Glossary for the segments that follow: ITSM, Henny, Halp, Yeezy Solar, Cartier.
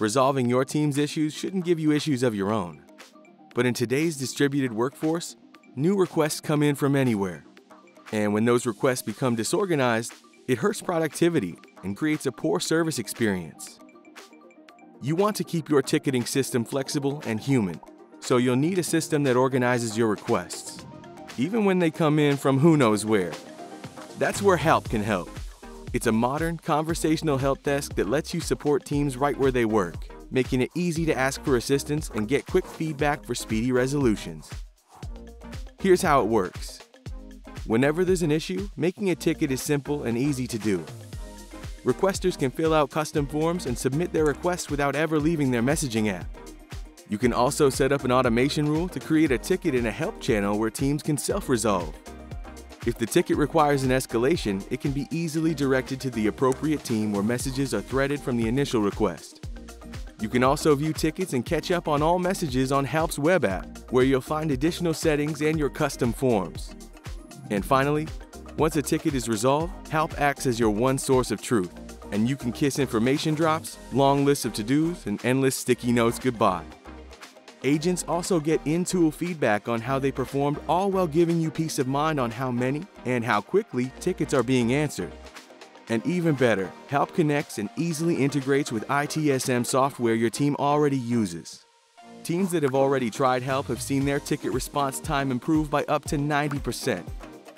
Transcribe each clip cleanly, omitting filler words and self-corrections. Resolving your team's issues shouldn't give you issues of your own. But in today's distributed workforce, new requests come in from anywhere. And when those requests become disorganized, it hurts productivity and creates a poor service experience. You want to keep your ticketing system flexible and human, so you'll need a system that organizes your requests, even when they come in from who knows where. That's where Halp can help. It's a modern, conversational help desk that lets you support teams right where they work, making it easy to ask for assistance and get quick feedback for speedy resolutions. Here's how it works. Whenever there's an issue, making a ticket is simple and easy to do. Requesters can fill out custom forms and submit their requests without ever leaving their messaging app. You can also set up an automation rule to create a ticket in a help channel where teams can self-resolve. If the ticket requires an escalation, it can be easily directed to the appropriate team where messages are threaded from the initial request. You can also view tickets and catch up on all messages on Halp's web app, where you'll find additional settings and your custom forms. And finally, once a ticket is resolved, Halp acts as your one source of truth, and you can kiss information drops, long lists of to-dos, and endless sticky notes goodbye. Agents also get in-tool feedback on how they performed, all while giving you peace of mind on how many and how quickly tickets are being answered. And even better, Halp connects and easily integrates with ITSM software your team already uses. Teams that have already tried Halp have seen their ticket response time improve by up to 90%.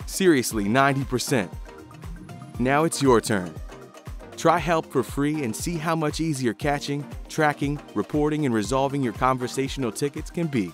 Seriously, 90%. Now it's your turn. Try Halp for free and see how much easier catching, tracking, reporting, and resolving your conversational tickets can be.